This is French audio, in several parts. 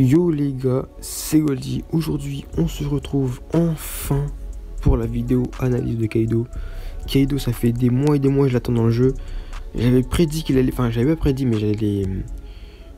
Yo les gars, c'est Goldie. Aujourd'hui, on se retrouve enfin pour la vidéo analyse de Kaido. Kaido, ça fait des mois et des mois que je l'attends dans le jeu. J'avais prédit qu'il allait... Enfin, j'avais pas prédit, mais j'allais...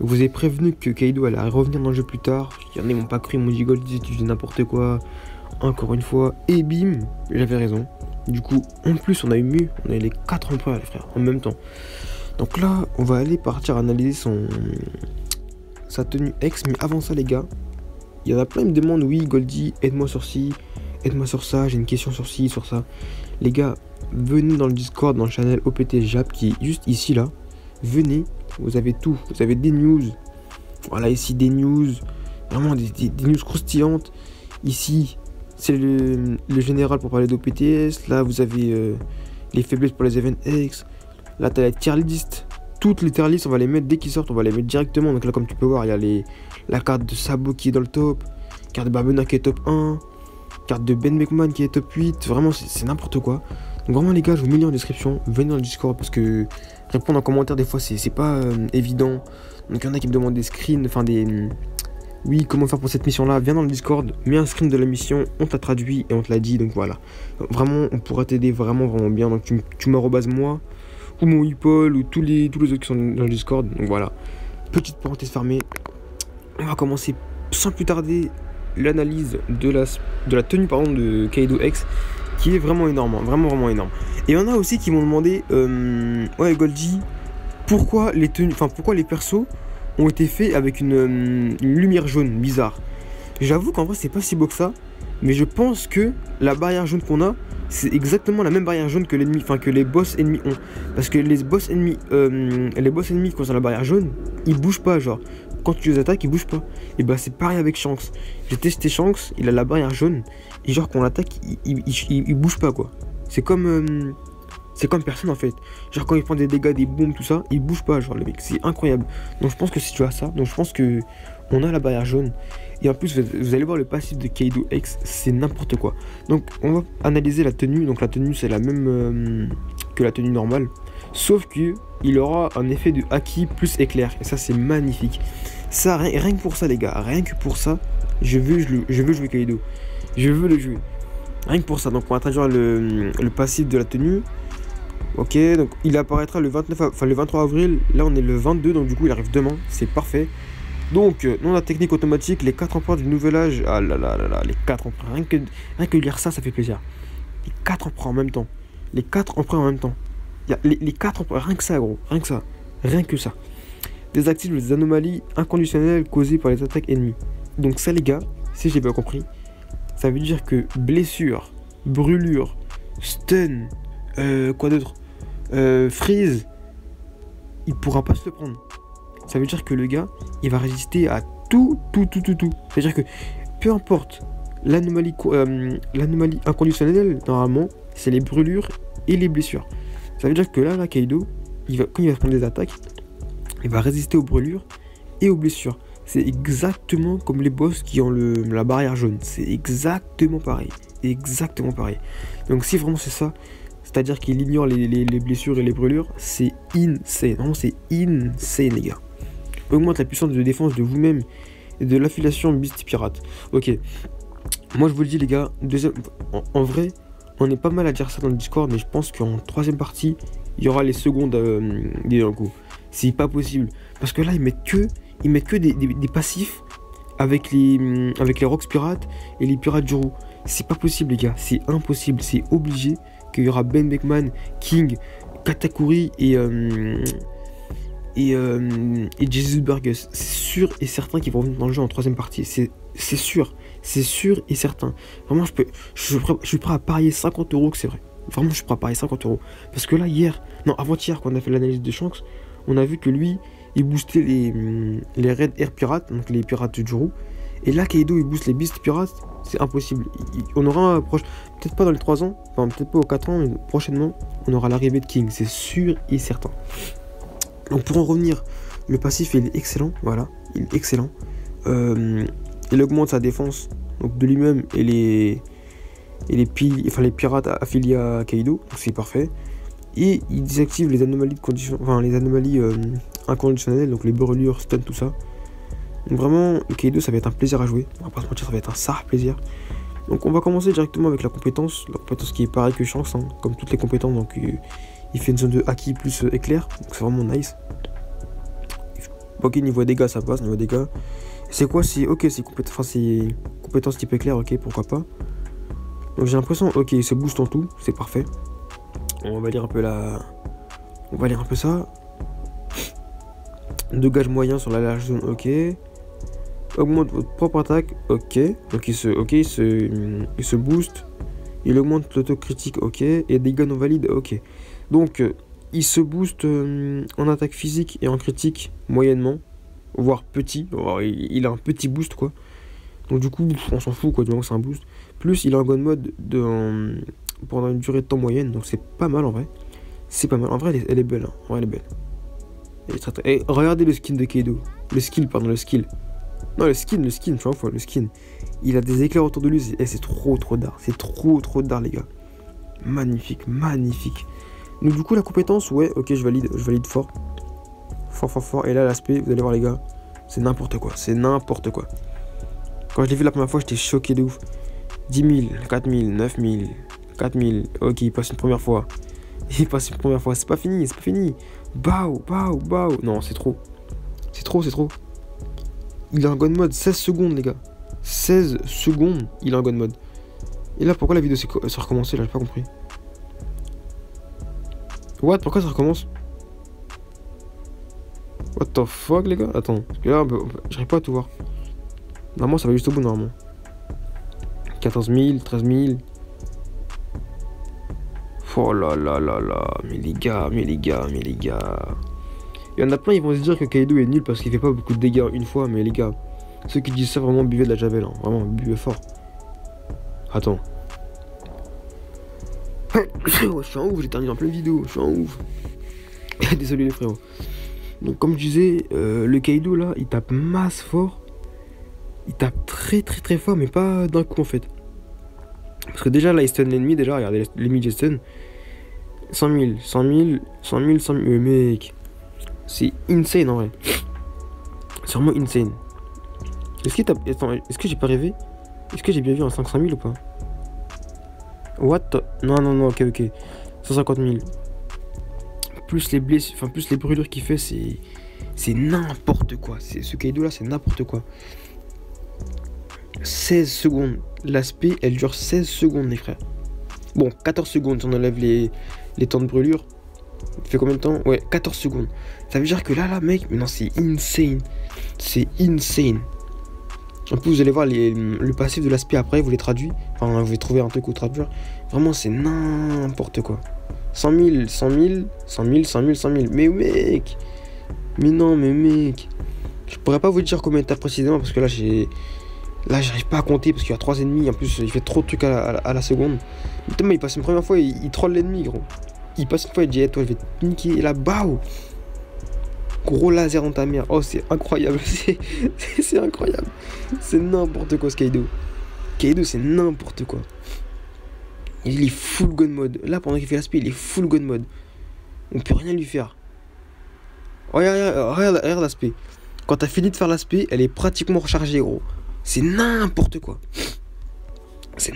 Vous ai prévenu que Kaido allait revenir dans le jeu plus tard. Il y en a qui m'ont pas cru, ils m'ont dit Goldie, tu dis n'importe quoi. Encore une fois, et bim, j'avais raison. Du coup, en plus, on a eu les 4 emplois, les frères, en même temps. Donc là, on va aller partir analyser sa tenue ex, mais avant ça les gars, il y en a plein qui me demandent, oui Goldie, aide-moi sur ci, aide-moi sur ça, j'ai une question sur ci, sur ça. Les gars, venez dans le Discord, dans le channel OPT Jap qui est juste ici là, venez, vous avez tout, vous avez des news, voilà ici des news, vraiment des news croustillantes, ici c'est le général pour parler d'OPTS, là vous avez les faiblesses pour les event X, là t'as la tier list. Toutes les tier lists, on va les mettre dès qu'ils sortent, on va les mettre directement. Donc là, comme tu peux voir, il y a la carte de Sabo qui est dans le top, carte de Babuna qui est top 1, carte de Ben Beckman qui est top 8. Vraiment, c'est n'importe quoi. Donc vraiment, les gars, je vous mets le lien en description. Venez dans le Discord parce que répondre en commentaire, des fois, c'est pas évident. Donc il y en a qui me demandent des screens, enfin oui, comment faire pour cette mission-là. Viens dans le Discord, mets un screen de la mission, on t'a traduit et on te l'a dit. Donc voilà. Vraiment, on pourra t'aider vraiment bien. Donc tu m'arrobases moi, ou mon Hipol, ou tous les autres qui sont dans le Discord. Donc voilà, petite parenthèse fermée, on va commencer sans plus tarder l'analyse de la tenue pardon, de Kaido X, qui est vraiment énorme, hein, vraiment énorme. Et il y en a aussi qui m'ont demandé, ouais Goldie, pourquoi les tenues, enfin pourquoi les persos ont été faits avec une lumière jaune bizarre. J'avoue qu'en vrai c'est pas si beau que ça, mais je pense que la barrière jaune qu'on a, c'est exactement la même barrière jaune que l'ennemi, enfin que les boss ennemis ont. Parce que les boss ennemis quand ils ont la barrière jaune, ils bougent pas, genre quand tu les attaques ils bougent pas. Et bah c'est pareil avec Shanks. J'ai testé Shanks, il a la barrière jaune et genre quand on l'attaque il bouge pas quoi. C'est comme personne en fait. Genre quand il prend des dégâts, des bombes, tout ça, il bouge pas, genre le mec, c'est incroyable. Donc je pense que si tu as ça, donc je pense que on a la barrière jaune. Et en plus vous allez voir le passif de Kaido X, c'est n'importe quoi. Donc on va analyser la tenue. Donc la tenue c'est la même que la tenue normale, sauf que il aura un effet de haki plus éclair. Et ça c'est magnifique. Ça rien que pour ça les gars, rien que pour ça, je veux jouer Kaido. Je veux le jouer. Rien que pour ça. Donc on va traduire le passif de la tenue. Ok, donc il apparaîtra le 23 avril. Là on est le 22, donc du coup il arrive demain. C'est parfait. Donc, non, la technique automatique, les 4 empereurs du nouvel âge. Ah là là là là, les 4 empereurs. Rien que lire ça, ça fait plaisir. Les 4 empereurs en même temps. Les 4 empereurs en même temps. Les 4 empereurs, rien que ça, gros. Rien que ça. Rien que ça. Désactive les anomalies inconditionnelles causées par les attaques ennemies. Donc, ça, les gars, si j'ai bien compris, ça veut dire que blessure, brûlure, stun, quoi d'autre, freeze, il pourra pas se le prendre. Ça veut dire que le gars, il va résister à tout. C'est-à-dire que, peu importe, l'anomalie inconditionnelle, normalement, c'est les brûlures et les blessures. Ça veut dire que là, Kaido, quand il va prendre des attaques, il va résister aux brûlures et aux blessures. C'est exactement comme les boss qui ont la barrière jaune. C'est exactement pareil. Exactement pareil. Donc si vraiment c'est ça, c'est-à-dire qu'il ignore les blessures et les brûlures, c'est insane. Vraiment, c'est insane, les gars. Augmente la puissance de défense de vous-même et de l'affiliation Beast Pirates. Ok, moi je vous le dis les gars, en vrai on est pas mal à dire ça dans le Discord, mais je pense qu'en troisième partie il y aura les secondes des d'un coup. C'est pas possible parce que là ils mettent que des passifs avec les Rocks Pirates et les Pirates du Roux. C'est pas possible les gars, c'est impossible, c'est obligé qu'il y aura Ben Beckman, King, Katakuri et Jesus Burgess. C'est sûr et certain qu'ils vont revenir dans le jeu en troisième partie. C'est sûr et certain. Vraiment, je suis prêt à parier 50 € que c'est vrai. Vraiment, je suis prêt à parier 50 €. Parce que là, avant-hier, quand on a fait l'analyse de Shanks, on a vu que lui, il boostait les Red Air Pirates, donc les pirates du Juru. Et là, Kaido, il booste les Beast Pirates. C'est impossible. On aura, peut-être pas dans les 3 ans, enfin, peut-être pas aux 4 ans, mais prochainement, on aura l'arrivée de King. C'est sûr et certain. Donc pour en revenir, le passif il est excellent, voilà, il est excellent. Il augmente sa défense donc de lui-même et les pirates affiliés à Kaido, donc c'est parfait. Et il désactive les anomalies inconditionnelles, donc les brûlures, stun, tout ça. Donc vraiment, Kaido, ça va être un plaisir à jouer. On va pas se mentir, ça va être un sard plaisir. Donc on va commencer directement avec la compétence qui est pareille que Shanks, hein, comme toutes les compétences. Donc il fait une zone de haki plus éclair, donc c'est vraiment nice. Ok, niveau dégâts ça passe, niveau dégâts. C'est quoi? C'est ok, c'est compétence type éclair, ok, pourquoi pas. Donc j'ai l'impression, ok, il se booste en tout, c'est parfait. On va lire un peu la... On va lire un peu ça. Dégage moyen sur la large zone, ok. Augmente votre propre attaque, ok. Donc il se booste. Il augmente l'autocritique, ok. Et dégâts non valides, ok. Donc il se booste en attaque physique et en critique moyennement, voire petit. Alors, il a un petit boost quoi. Donc du coup on s'en fout quoi, du moment que c'est un boost. Plus il est en god mode de, pendant une durée de temps moyenne, donc c'est pas mal en vrai. C'est pas mal, en vrai elle est belle, hein. En vrai elle est belle. Et regardez le skin de Kaido. Le skill, pardon, le skill. Non, le skin, tu vois, enfin, le skin. Il a des éclairs autour de lui. Eh, c'est trop d'art. C'est trop d'art, les gars. Magnifique, magnifique. Donc, du coup, la compétence, ouais, ok, je valide fort. Fort. Et là, l'aspect, vous allez voir, les gars, c'est n'importe quoi. Quand je l'ai vu la première fois, j'étais choqué de ouf. 10 000, 4 000, 9 000, 4 000. Ok, il passe une première fois. C'est pas fini, Bao. Non, c'est trop. Il est en god mode 16 secondes, les gars. 16 secondes, il est en god mode. Et là, pourquoi la vidéo s'est recommencée? Là, j'ai pas compris. What? Pourquoi ça recommence? What the fuck, les gars? Attends, parce que là, j'arrive pas à tout voir. Normalement, ça va juste au bout, normalement. 14 000, 13 000. Oh là là là là, mais les gars. Il y en a plein, ils vont se dire que Kaido est nul parce qu'il fait pas beaucoup de dégâts une fois, mais les gars, ceux qui disent ça, vraiment buvez de la javel, hein. Vraiment buvez fort. Attends. Je suis en ouf, j'ai terminé en pleine vidéo, je suis en ouf. Désolé les frérots. Donc comme je disais, le Kaido là, il tape masse fort. Il tape très fort, mais pas d'un coup en fait. Parce que déjà là, il stun l'ennemi, déjà, regardez, l'ennemi de stun. 100 000, mec, c'est insane en vrai. C'est vraiment insane. Est-ce que j'ai pas rêvé? Est-ce que j'ai bien vu un 500 000 ou pas? What? Non, ok. 150 000. Plus les blessures, enfin plus les brûlures qu'il fait, c'est n'importe quoi. Ce Kaido là, c'est n'importe quoi. 16 secondes. L'aspect, elle dure 16 secondes, les frères. Bon, 14 secondes, si on enlève les temps de brûlure. Ça fait combien de temps? Ouais, 14 secondes. Ça veut dire que là, mec, mais non, c'est insane. En plus, vous allez voir le passif de l'aspect après, vous les traduit. Enfin, vous allez trouver un truc au traduire. Vraiment, c'est n'importe quoi. 100 000. Mais mec! Mais mec! Je pourrais pas vous dire combien de temps précisément parce que là, j'ai... Là, j'arrive pas à compter parce qu'il y a 3 ennemis. En plus, il fait trop de trucs à la seconde. Putain, il passe une première fois, il troll l'ennemi, gros. Il passe une fois, il dit, hey, toi, je vais te niquer. Et là, bao ! Gros laser dans ta mère. Oh, c'est incroyable. C'est incroyable. C'est n'importe quoi, ce Kaido. Kaido, c'est n'importe quoi. Il est full gun mode. Là, pendant qu'il fait l'aspect, il est full gun mode. On peut rien lui faire. Oh, regarde l'aspect. Quand t'as fini de faire l'aspect, elle est pratiquement rechargée, gros. C'est n'importe quoi. J'ai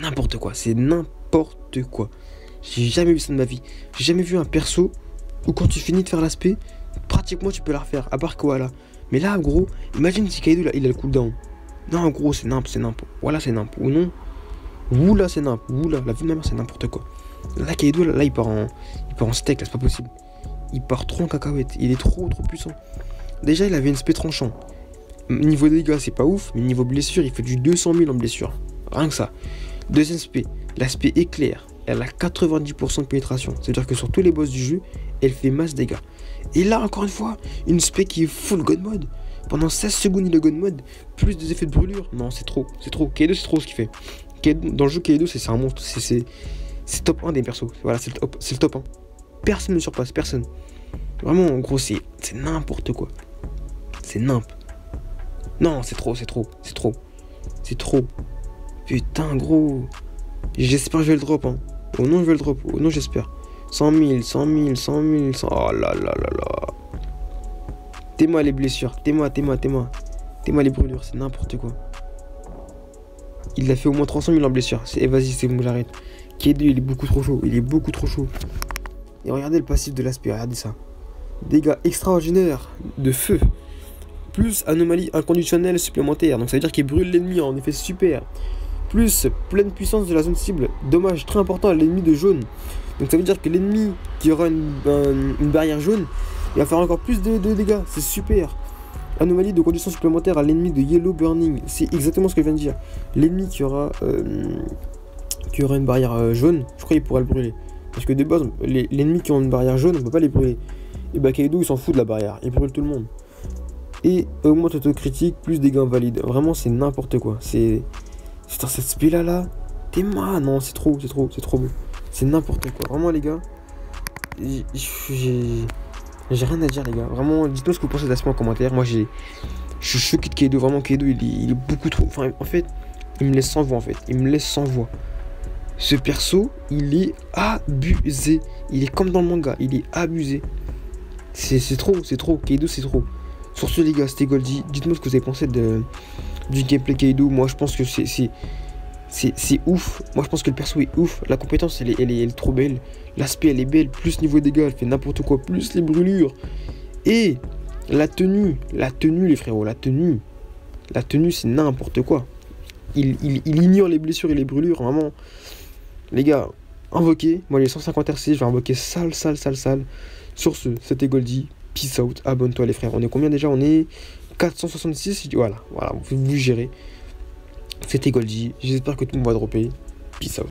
jamais vu ça de ma vie. J'ai jamais vu un perso où quand tu finis de faire l'aspect, pratiquement tu peux la refaire, à part quoi là. Mais là, gros, imagine si Kaido, là, il a le cooldown. Non, gros, c'est nimp. Voilà, c'est nimp. Ou non. Oula, c'est nimp. Oula, la vie de ma mère, c'est n'importe quoi. Là, Kaido, là, il part en steak, là, c'est pas possible. Il part trop en cacahuète. Il est trop puissant. Déjà, il avait une spé tranchant. Niveau dégâts, c'est pas ouf, mais niveau blessure, il fait du 200 000 en blessure. Rien que ça. Deuxième spé, l'aspect éclair. Elle a 90% de pénétration. C'est-à-dire que sur tous les boss du jeu, elle fait masse dégâts. Et là, encore une fois, une spé qui est full god mode. Pendant 16 secondes, il est god mode. Plus des effets de brûlure. Non, c'est trop. Kaido, c'est trop ce qu'il fait. Kaido, dans le jeu, Kaido, c'est un monstre. C'est top 1 des persos. Voilà, c'est le top 1. Personne ne surpasse, personne. Vraiment, en gros, c'est n'importe quoi. C'est n'importe. Non, c'est trop. Putain, gros. J'espère que je vais le drop, hein. Oh non, je vais le drop. Oh non, j'espère. 100 000. Oh là là là là. T'es moi les blessures. T'es moi. Tais-moi les brûlures, c'est n'importe quoi. Il a fait au moins 300 000 en blessure. Et vas-y, c'est bon, j'arrête. Kaido, il est beaucoup trop chaud. Il est beaucoup trop chaud. Et regardez le passif de l'aspect, regardez ça. Dégâts extraordinaires de feu. Plus anomalie inconditionnelle supplémentaire. Donc ça veut dire qu'il brûle l'ennemi en effet super. Plus pleine puissance de la zone cible. Dommage très important à l'ennemi de jaune. Donc ça veut dire que l'ennemi qui aura une barrière jaune, il va faire encore plus de dégâts. C'est super. Anomalie de conditions supplémentaires à l'ennemi de Yellow Burning. C'est exactement ce que je viens de dire. L'ennemi qui aura une barrière jaune, je crois qu'il pourra le brûler. Parce que de base, les ennemis qui ont une barrière jaune, on ne peut pas les brûler. Et bah Kaido, il s'en fout de la barrière. Il brûle tout le monde. Et augmente auto-critique, plus dégâts invalides. Vraiment, c'est n'importe quoi. C'est... Putain, cette spé là. T'es mal. Non, c'est trop beau. C'est n'importe quoi. Vraiment, les gars. J'ai rien à dire, les gars. Vraiment, dites-nous ce que vous pensez de l'aspect en commentaire. Moi, je suis choqué de Kaido. Vraiment, Kaido, il est beaucoup trop... Enfin, en fait, il me laisse sans voix, en fait. Il me laisse sans voix. Ce perso, il est abusé. Il est comme dans le manga. Il est abusé. C'est trop. Kaido, c'est trop. Sur ce, les gars, c'était Goldie. Dites-moi ce que vous avez pensé du gameplay Kaido. Moi, je pense que c'est ouf. Moi, je pense que le perso est ouf. La compétence, elle est trop belle. L'aspect, elle est belle. Plus niveau dégâts, elle fait n'importe quoi. Plus les brûlures. Et la tenue, les frérots. La tenue, c'est n'importe quoi. Il ignore les blessures et les brûlures. Vraiment, les gars, invoquez. Moi, les 150 RC, je vais invoquer sale. Sur ce, c'était Goldie. Peace out, abonne-toi les frères. On est combien déjà? On est 466. Voilà, vous gérez. C'était Goldie. J'espère que tout le monde va dropper. Peace out.